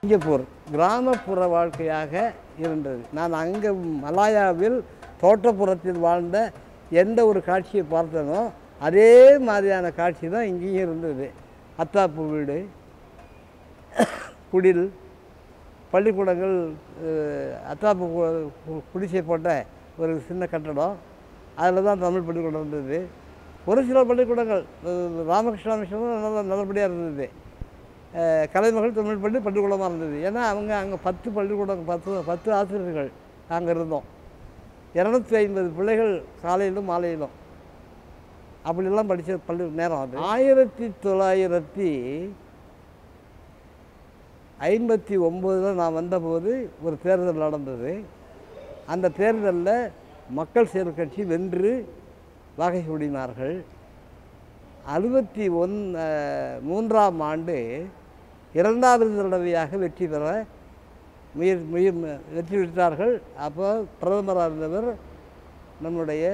Singapore கிராமப்புற வாழ்க்கையாக இருந்தது. நான் அங்கே மலாயாவில் தோட்டப்புறத்தில் வாழ்ந்த எந்த ஒரு காட்சியை பார்த்தனோ அதே மாதிரியான காட்சி தான் இங்கேயும் இருந்தது. அத்தாப்பு வீடு, குடில், பள்ளிக்கூடங்கள், அத்தாப்பு குடிசை போட்ட ஒரு சின்ன கட்டடம், அதில் தான் தமிழ் பள்ளிக்கூடம் இருந்தது. ஒரு சில பள்ளிக்கூடங்கள் ராமகிருஷ்ண மிஷனும் நல்லபடியாக இருந்தது. கலைமகள் தமிழ் பள்ளி பள்ளிக்கூடமாக இருந்தது. ஏன்னா அவங்க அங்கே 10 பள்ளிக்கூடம், 10 ஆசிரியர்கள் அங்கே இருந்தோம். 250 பிள்ளைகள் காலையிலும் மாலையிலும் அப்படிலாம் படித்த பள்ளி நேரம் அது. 1959 நான் வந்தபோது ஒரு தேர்தல் நடந்தது. அந்த தேர்தலில் மக்கள் செயல் கட்சி வென்று வகை கூடினார்கள். 1963 2வது தடவையாக வெற்றி பெற வெற்றி பெற்றார்கள். அப்போ பிரதமராக இருந்தவர் நம்முடைய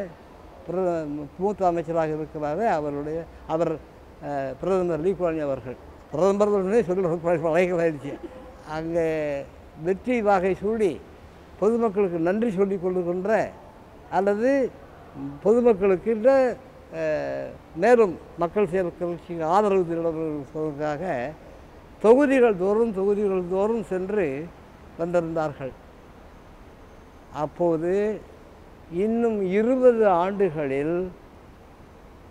மூத்த அமைச்சராக இருக்கிறார் அவர் பிரதமர் லீ குவான் அவர்கள். பிரதமர் சொல்லி வழங்கலாயிடுச்சு. அங்கே வெற்றி வாகை சூடி பொதுமக்களுக்கு நன்றி சொல்லிக் கொள்ளுகின்ற அல்லது பொதுமக்களுக்கு மேலும் மக்கள் சேர்க்கைக்கு ஆதரவு திரட்டுவதற்காக தொகுதிகள் தோறும் சென்று வந்திருந்தார்கள். அப்போது இன்னும் 20 ஆண்டுகளில்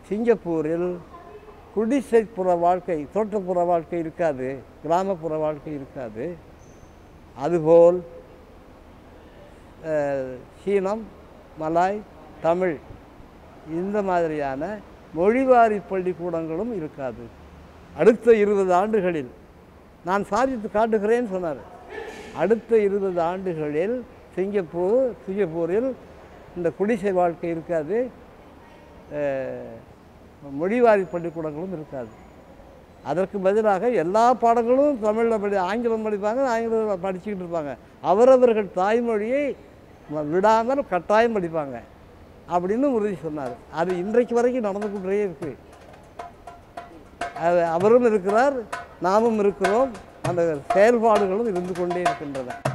சிங்கப்பூரில் குடிசைப்புற வாழ்க்கை, தோட்டப்புற வாழ்க்கை இருக்காது, கிராமப்புற வாழ்க்கை இருக்காது. அதுபோல் சீனம், மலாய், தமிழ் இந்த மாதிரியான மொழிவாரி பள்ளிக்கூடங்களும் இருக்காது. அடுத்த 20 ஆண்டுகளில் நான் சாதித்து காட்டுகிறேன்னு சொன்னார். அடுத்த 20 ஆண்டுகளில் சிங்கப்பூரில் இந்த குடிசை வாழ்க்கை இருக்காது, மொழிவாரி பள்ளிக்கூடங்களும் இருக்காது. அதற்கு பதிலாக எல்லா பாடங்களும் தமிழில் ஆங்கிலம் படிப்பாங்க, ஆங்கிலம் படிச்சுக்கிட்டு இருப்பாங்க. அவரவர்கள் தாய்மொழியை விடாமல் கட்டாயம் படிப்பாங்க அப்படின்னு உறுதி சொன்னார். அது இன்றைக்கு வரைக்கும் நடந்து கொண்டே இருக்கு. அவரும் இருக்கிறார், நாமும் இருக்கிறோம், அந்த செயல்பாடுகளும் இருந்து கொண்டே இருக்கின்றன.